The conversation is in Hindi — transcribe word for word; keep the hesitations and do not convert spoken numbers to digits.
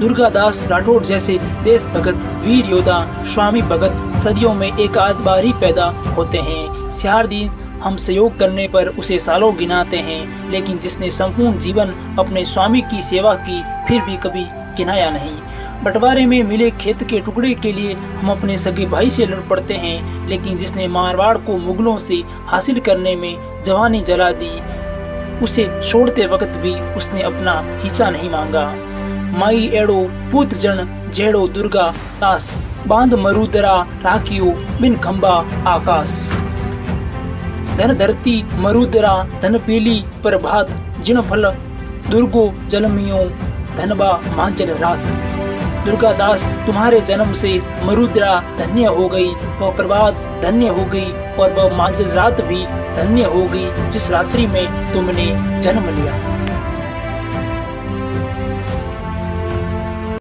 दुर्गादास राठौड़ जैसे देशभगत वीर योद्धा स्वामी भगत सदियों में एक आध बार ही पैदा होते हैं। सियारदीन हम सहयोग करने पर उसे सालों गिनाते हैं, लेकिन जिसने संपूर्ण जीवन अपने स्वामी की सेवा की फिर भी कभी गिनाया नहीं। बंटवारे में मिले खेत के टुकड़े के लिए हम अपने सगे भाई से लड़ पड़ते हैं, लेकिन जिसने मारवाड़ को मुगलों से हासिल करने में जवानी जला दी उसे छोड़ते वक्त भी उसने अपना हिस्सा नहीं मांगा। माई एड़ो पुत जन जेड़ो दुर्गा दास बांध मरुदरा राखियो बिन खम्बा आकाश। धन धरती मरुदरा धन पीली प्रभात जिन फल दुर्गो जलमियो धनबा मांचल रात। दुर्गादास तुम्हारे जन्म से मरुद्रा धन्य हो गई, वह प्रभात धन्य हो गई और वह मांचल रात भी धन्य हो गई जिस रात्रि में तुमने जन्म लिया।